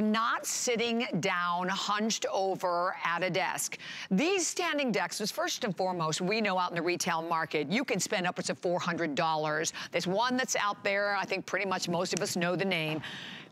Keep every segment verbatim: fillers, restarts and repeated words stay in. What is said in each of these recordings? not sitting down, hunched over at a desk. These standing desks, was first and foremost, we know out in the retail market, you can spend upwards of four hundred dollars. There's one that's out there, I think pretty much most of us know the name.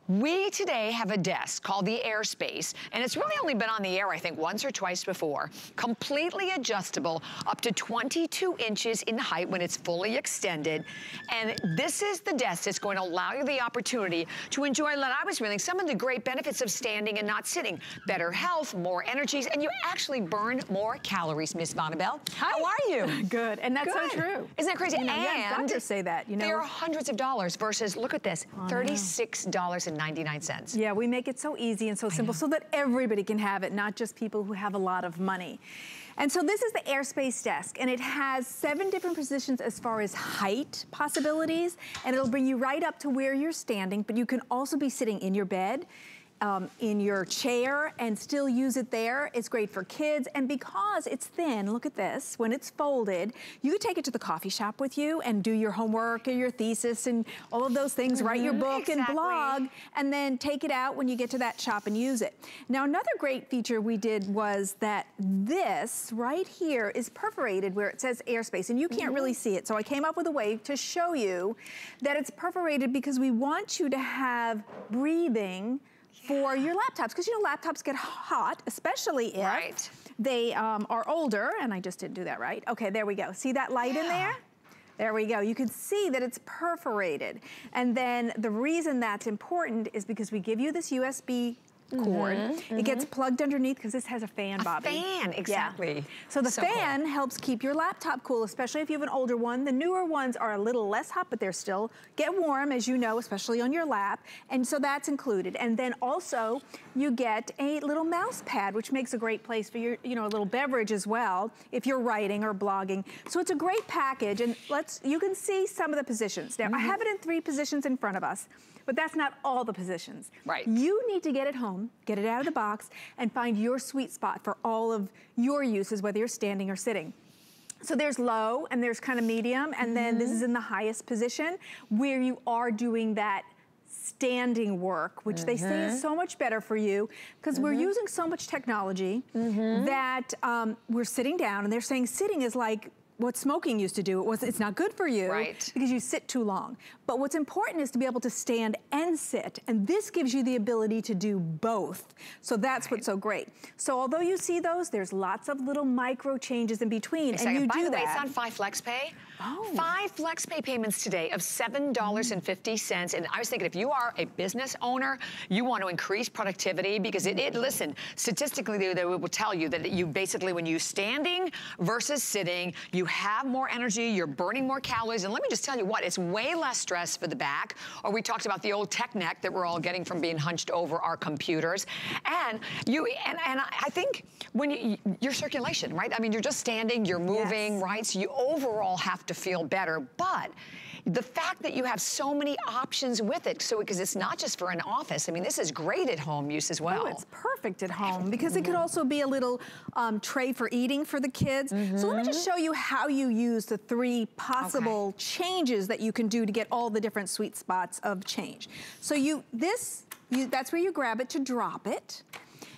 We today have a desk called the AirSpace, and it's really only been on the air, I think, once or twice before. Completely adjustable, up to twenty-two inches in height when it's fully extended. And this is the desk that's going to allow you the opportunity to enjoy, like I was reading, some of the great benefits of standing and not sitting. Better health, more energies, and you actually burn more calories, Miss Bonnabelle. Hi. How are you? Good, and that's Good. so true. Isn't that crazy? You know, and yeah, I've got to say that. You know, there are hundreds of dollars versus, look at this, oh, thirty-six dollars. No. ninety-nine cents. Yeah, we make it so easy and so simple so that everybody can have it, not just people who have a lot of money. And so this is the AirSpace desk, and it has seven different positions as far as height possibilities, and it'll bring you right up to where you're standing, but you can also be sitting in your bed, Um, in your chair, and still use it there. It's great for kids, and because it's thin, look at this, when it's folded, you could take it to the coffee shop with you and do your homework or your thesis and all of those things, mm-hmm. write your book exactly. and blog, and then take it out when you get to that shop and use it. Now, another great feature we did was that this right here is perforated where it says AirSpace, and you can't mm-hmm. really see it, so I came up with a way to show you that it's perforated because we want you to have breathing for your laptops, because you know laptops get hot, especially if right. they um, are older, and I just didn't do that right. Okay, there we go. See that light yeah. in there? There we go. You can see that it's perforated. And then the reason that's important is because we give you this U S B cord. Mm-hmm, mm-hmm. It gets plugged underneath because this has a fan, a Bobby. fan, exactly. Yeah. So the so fan cool. helps keep your laptop cool, especially if you have an older one. The newer ones are a little less hot, but they're still get warm, as you know, especially on your lap. And so that's included. And then also you get a little mouse pad, which makes a great place for your, you know, a little beverage as well, if you're writing or blogging. So it's a great package. And let's, you can see some of the positions. Now, mm-hmm. I have it in three positions in front of us, but that's not all the positions. Right. You need to get it home, get it out of the box, and find your sweet spot for all of your uses, whether you're standing or sitting. So there's low, and there's kind of medium, and then mm-hmm. this is in the highest position where you are doing that standing work, which mm-hmm. they say is so much better for you, because mm-hmm. we're using so much technology mm-hmm. that um, we're sitting down, and they're saying sitting is like what smoking used to do. It was, it's not good for you right. because you sit too long. But what's important is to be able to stand and sit, and this gives you the ability to do both. So that's right. what's so great. So although you see those, there's lots of little micro changes in between, exactly. and you By do that. By the way, it's on Five Flex Pay. Oh. Five Flex Pay payments today of seven dollars and fifty cents, mm. and I was thinking if you are a business owner, you want to increase productivity, because it, it listen, statistically they, they will tell you that you basically, when you're standing versus sitting, you have more energy, you're burning more calories, and let me just tell you what, it's way less stress for the back, or we talked about the old tech neck that we're all getting from being hunched over our computers, and you, and, and I think when you, your circulation, right? I mean, you're just standing, you're moving, yes. right? So you overall have to feel better, but the fact that you have so many options with it, so because it's not just for an office. I mean, this is great at home use as well. Oh, it's perfect at home, because it could also be a little um, tray for eating for the kids. Mm-hmm. So let me just show you how you use the three possible okay. changes that you can do to get all the different sweet spots of change. So you, this, you, that's where you grab it to drop it.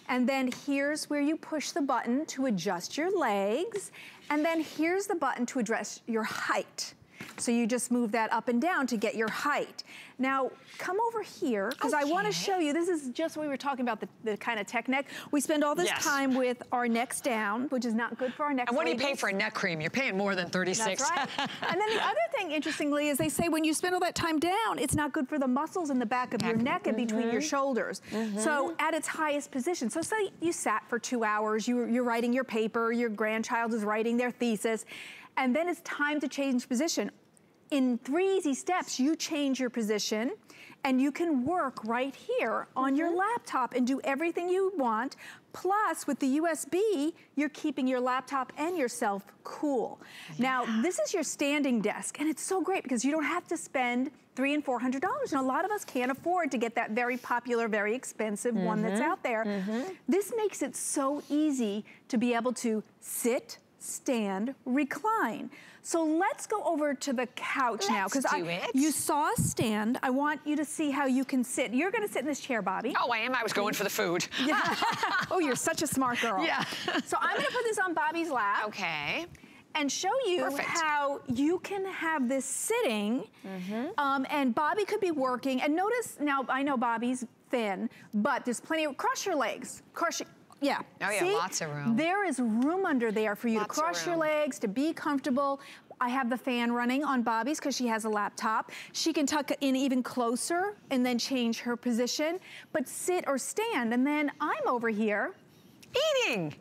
And then here's where you push the button to adjust your legs. And then here's the button to adjust your height. So you just move that up and down to get your height. Now, come over here, because okay. I want to show you, this is just what we were talking about, the, the kind of tech neck. We spend all this yes. time with our necks down, which is not good for our necks. And what do you pay for a neck cream? You're paying more than thirty-six. That's right. And then the other thing, interestingly, is they say when you spend all that time down, it's not good for the muscles in the back of back. your neck and mm-hmm. between your shoulders. Mm-hmm. So at its highest position. So say you sat for two hours, you, you're writing your paper, your grandchild is writing their thesis, and then it's time to change position. In three easy steps, you change your position, and you can work right here on mm-hmm. your laptop and do everything you want. Plus, with the U S B, you're keeping your laptop and yourself cool. Yeah. Now, this is your standing desk, and it's so great because you don't have to spend three and four hundred dollars, and a lot of us can't afford to get that very popular, very expensive mm-hmm. one that's out there. Mm-hmm. This makes it so easy to be able to sit, stand, recline. So let's go over to the couch now. Let's do it. You saw a stand. I want you to see how you can sit. You're gonna sit in this chair, Bobby. Oh, I am. I was going for the food. Yeah. Oh, you're such a smart girl. Yeah. So I'm gonna put this on Bobby's lap. Okay. And show you Perfect. How you can have this sitting, mm-hmm. um, and Bobby could be working. And notice, now I know Bobby's thin, but there's plenty of, cross your legs, cross your, yeah. Oh yeah, see? Lots of room. There is room under there for you lots to cross your legs, to be comfortable. I have the fan running on Bobby's because she has a laptop. She can tuck in even closer and then change her position, but sit or stand. And then I'm over here. Eating.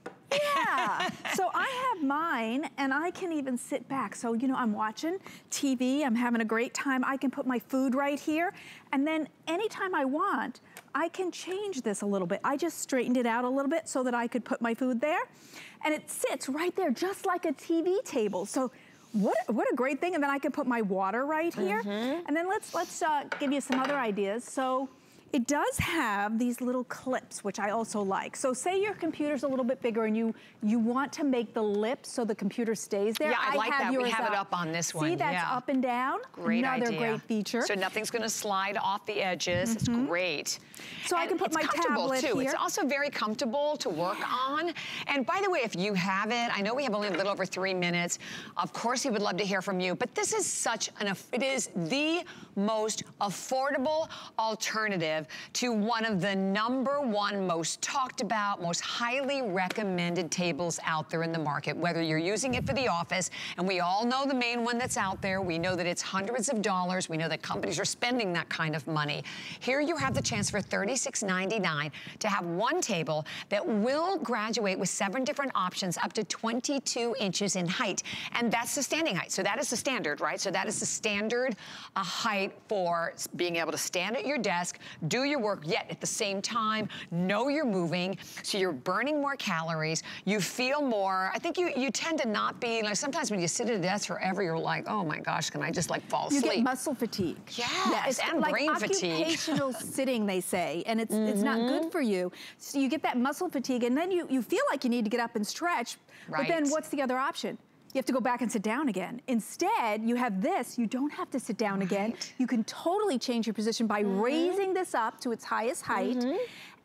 Yeah, so I have mine and I can even sit back. So, you know, I'm watching T V, I'm having a great time. I can put my food right here. And then anytime I want, I can change this a little bit. I just straightened it out a little bit so that I could put my food there. And it sits right there just like a T V table. So what, what a great thing. And then I can put my water right here. Mm-hmm. And then let's, let's uh, give you some other ideas. So. It does have these little clips, which I also like. So say your computer's a little bit bigger and you you want to make the lip so the computer stays there. Yeah, I, I like that. We have up. it up on this one. See, that's yeah. up and down. Great Another idea. great feature. So nothing's going to slide off the edges. Mm-hmm. It's great. So and I can put my tablet too. here. It's also very comfortable to work on. And by the way, if you have it, I know we have only a little over three minutes. Of course, we would love to hear from you. But this is such an, it is the most affordable alternative to one of the number one most talked about, most highly recommended tables out there in the market, whether you're using it for the office, and we all know the main one that's out there. We know that it's hundreds of dollars. We know that companies are spending that kind of money. Here you have the chance for thirty-six ninety-nine to have one table that will graduate with seven different options up to twenty-two inches in height, and that's the standing height. So that is the standard, right? So that is the standard uh, height for being able to stand at your desk, do your work, yet at the same time, know you're moving, so you're burning more calories, you feel more. I think you, you tend to not be, like sometimes when you sit at a desk forever, you're like, oh my gosh, can I just like fall asleep? You get muscle fatigue. Yes, yes. and like brain fatigue. Occupational sitting, they say, and it's, mm-hmm. it's not good for you. So you get that muscle fatigue, and then you, you feel like you need to get up and stretch, right. But then what's the other option? You have to go back and sit down again. Instead, you have this, you don't have to sit down right. again. You can totally change your position by mm-hmm. raising this up to its highest height mm-hmm.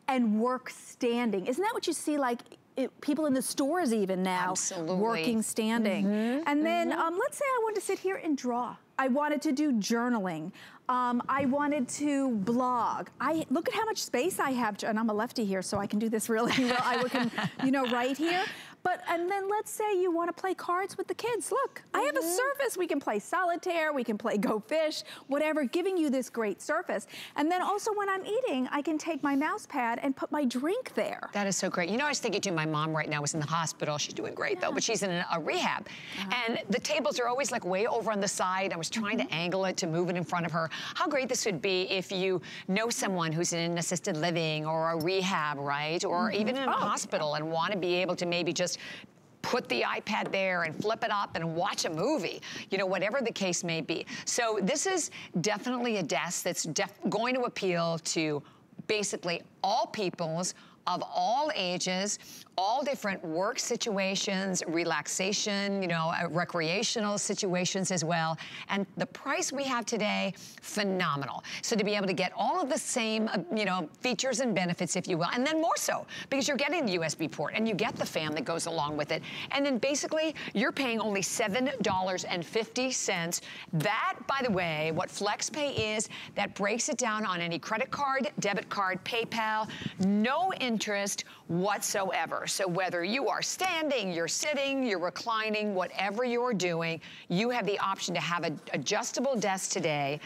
and work standing. Isn't that what you see like it, people in the stores even now? Absolutely. Working standing. Mm-hmm. And then mm-hmm. um, let's say I wanted to sit here and draw. I wanted to do journaling. Um, I wanted to blog. I look at how much space I have, and I'm a lefty here, so I can do this really well. I can, you know, right here. But, and then let's say you want to play cards with the kids. Look, mm-hmm. I have a surface. We can play solitaire. We can play go fish, whatever, giving you this great surface. And then also when I'm eating, I can take my mouse pad and put my drink there. That is so great. You know, I was thinking to my mom right now is in the hospital. She's doing great yeah. though, but she's in a, a rehab. Uh-huh. And the tables are always like way over on the side. I was trying mm-hmm. to angle it to move it in front of her. How great this would be if you know someone who's in an assisted living or a rehab, right? Or mm-hmm. even in a oh, hospital yeah. and want to be able to maybe just put the iPad there and flip it up and watch a movie, you know, whatever the case may be. So this is definitely a desk that's def going to appeal to basically all peoples of all ages, all different work situations, relaxation, you know, uh, recreational situations as well. And the price we have today, phenomenal. So to be able to get all of the same, uh, you know, features and benefits, if you will, and then more so, because you're getting the U S B port and you get the fan that goes along with it. And then basically, you're paying only seven dollars and fifty cents. That, by the way, what FlexPay is, that breaks it down on any credit card, debit card, PayPal, no interest whatsoever. So whether you are standing, you're sitting, you're reclining, whatever you're doing, you have the option to have an adjustable desk today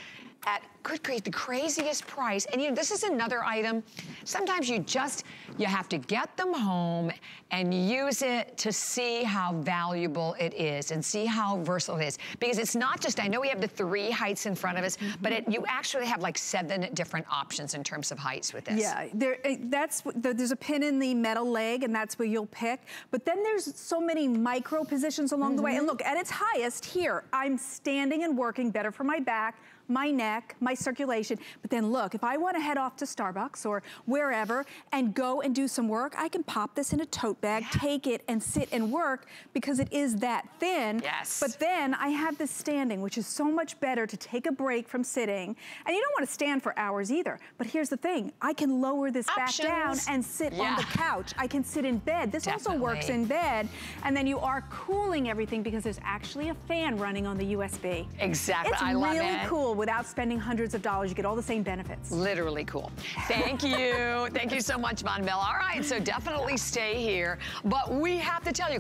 at good grief, the craziest price. And you know, this is another item. Sometimes you just, you have to get them home and use it to see how valuable it is and see how versatile it is. Because it's not just, I know we have the three heights in front of us, mm-hmm. but it, you actually have like seven different options in terms of heights with this. Yeah, there, that's, there's a pin in the metal leg and that's where you'll pick. But then there's so many micro positions along mm-hmm. the way. And look, at its highest here, I'm standing and working better for my back, my neck, my my circulation. But then look, if I want to head off to Starbucks or wherever and go and do some work, I can pop this in a tote bag, yeah. take it and sit and work because it is that thin. Yes. But then I have this standing, which is so much better to take a break from sitting. And you don't want to stand for hours either. But here's the thing, I can lower this Options. back down and sit yeah. on the couch. I can sit in bed. This Definitely. also works in bed. And then you are cooling everything because there's actually a fan running on the U S B. Exactly, it's I love really it. It's really cool without spending hundreds of dollars. You get all the same benefits. Literally cool. Thank you. Thank you so much, Von Miller. All right, so definitely stay here. But we have to tell you.